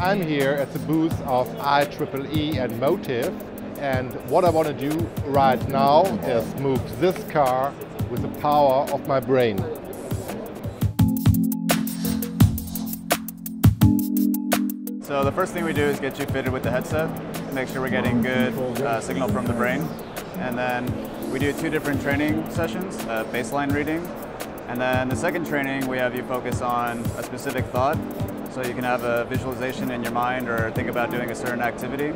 I'm here at the booth of IEEE and Motive, and what I want to do right now is move this car with the power of my brain. So the first thing we do is get you fitted with the headset and make sure we're getting good signal from the brain. And then we do two different training sessions, baseline reading. And then the second training, we have you focus on a specific thought. So you can have a visualization in your mind or think about doing a certain activity.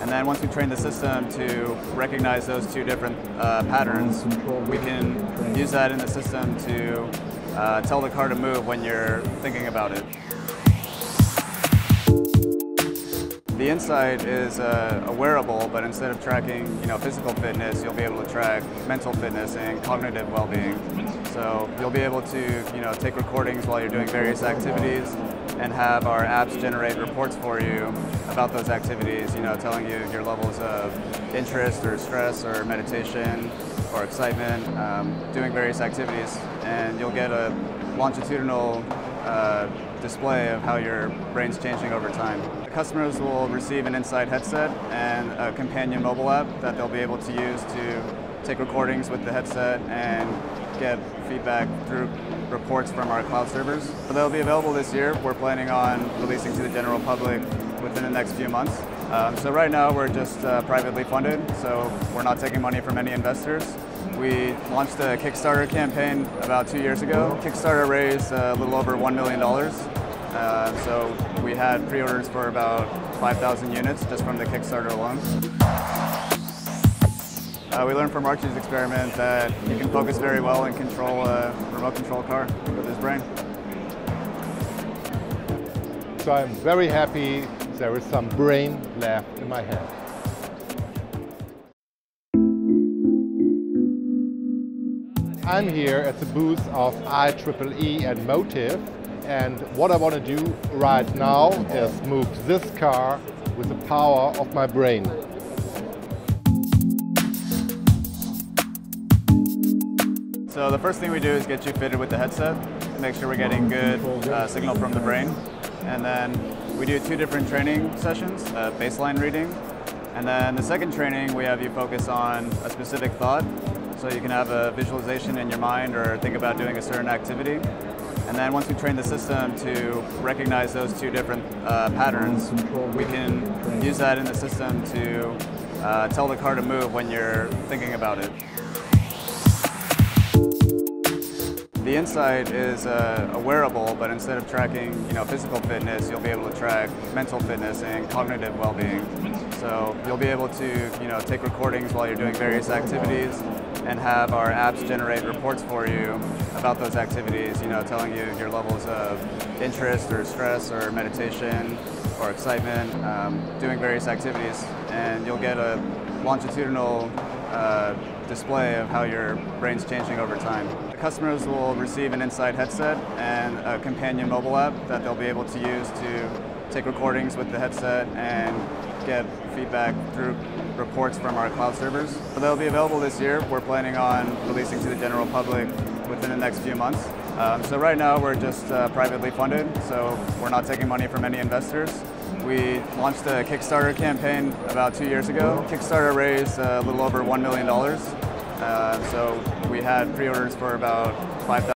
And then once we train the system to recognize those two different patterns, we can use that in the system to tell the car to move when you're thinking about it. The Insight is a wearable, but instead of tracking, physical fitness, you'll be able to track mental fitness and cognitive well-being. So you'll be able to, take recordings while you're doing various activities, and have our apps generate reports for you about those activities. Telling you your levels of interest or stress or meditation or excitement, doing various activities, and you'll get a longitudinal display of how your brain's changing over time. The customers will receive an Insight headset and a companion mobile app that they'll be able to use to take recordings with the headset and get feedback through reports from our cloud servers. So they'll be available this year. We're planning on releasing to the general public within the next few months. So right now we're just privately funded, so we're not taking money from any investors. We launched a Kickstarter campaign about 2 years ago. Kickstarter raised a little over $1 million. So we had pre-orders for about 5,000 units just from the Kickstarter alone. We learned from Archie's experiment that you can focus very well and control a remote control car with his brain. So I'm very happy there is some brain left in my head. I'm here at the booth of IEEE and Motive, and what I want to do right now is move this car with the power of my brain. So the first thing we do is get you fitted with the headset and make sure we're getting good signal from the brain. And then we do two different training sessions, baseline reading. And then the second training, we have you focus on a specific thought. So you can have a visualization in your mind or think about doing a certain activity. And then once we train the system to recognize those two different patterns, we can use that in the system to tell the car to move when you're thinking about it. The Insight is a wearable, but instead of tracking, physical fitness, you'll be able to track mental fitness and cognitive well-being. So you'll be able to, take recordings while you're doing various activities, and have our apps generate reports for you about those activities. Telling you your levels of interest or stress or meditation or excitement, doing various activities, and you'll get a longitudinal display of how your brain's changing over time. The customers will receive an Insight headset and a companion mobile app that they'll be able to use to take recordings with the headset and get feedback through reports from our cloud servers. So they'll be available this year. We're planning on releasing to the general public within the next few months. So right now we're just privately funded, so we're not taking money from any investors. We launched a Kickstarter campaign about 2 years ago. Kickstarter raised a little over $1 million. So we had pre-orders for about 5,000.